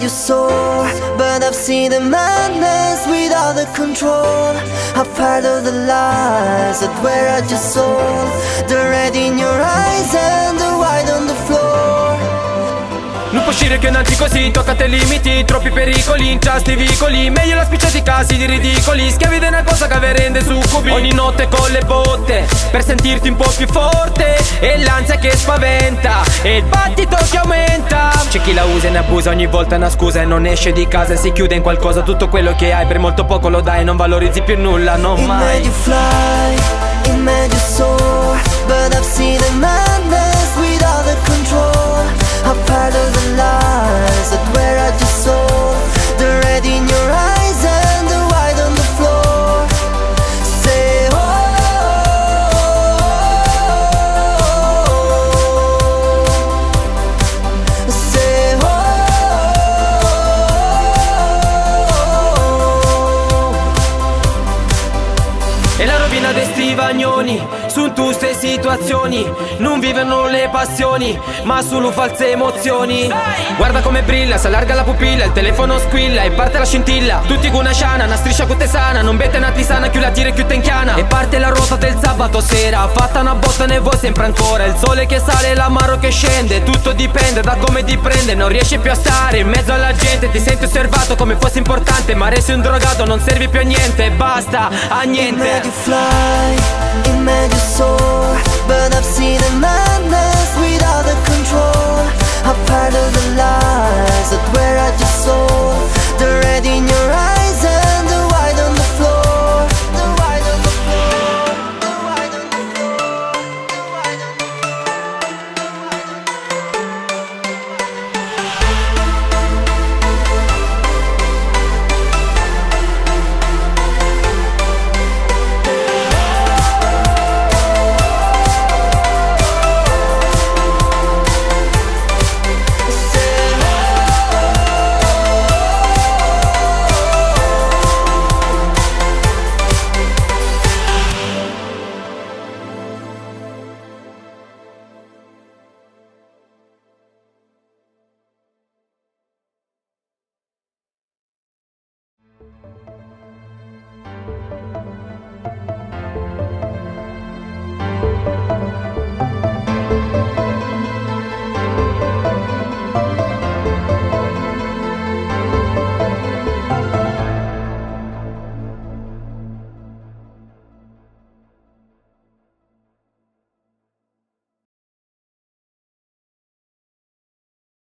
inside your soul. But I've seen the madness without the control. I've heard all the lies that wear at your soul. The red in your eyes and the white on the floor. Non può uscire che nanti così, tocca te limiti, troppi pericoli, inciasti vicoli. Meglio la spiccia di casi di ridicoli, schiavi di una cosa che vi rende succubi. Ogni notte con le botte, per sentirti un po' più forte, e l'ansia che spaventa, e il battito che aumenta. C'è chi la usa e ne abusa, ogni volta è una scusa, e non esce di casa e si chiude in qualcosa. Tutto quello che hai per molto poco lo dai, non valorizzi più nulla, non mai. It made you fly, it made you soar, but I've seen the madness without the control. I've heard all the lies that wear at your soul. The red in your eyes and the white on the floor. Say oh, oh, oh, oh. Say oh, oh, oh, oh. E la rovina dei stivagnoni su tu stesse situazioni, non vivono le passioni, ma solo false emozioni. Guarda come brilla, si allarga la pupilla, il telefono squilla e parte la scintilla. Tutti con una sciana, una striscia con te sana, non bete una tisana, più la tira e più te inchiana. E parte la ruota del sabato sera, fatta una botta ne vuoi sempre ancora. Il sole che sale e l'amaro che scende, tutto dipende da come ti prende. Non riesci più a stare in mezzo alla gente, ti senti osservato come fossi importante, ma resti un drogato, non servi più a niente, basta a niente. But I've seen the madness without the control. I've heard of the lies.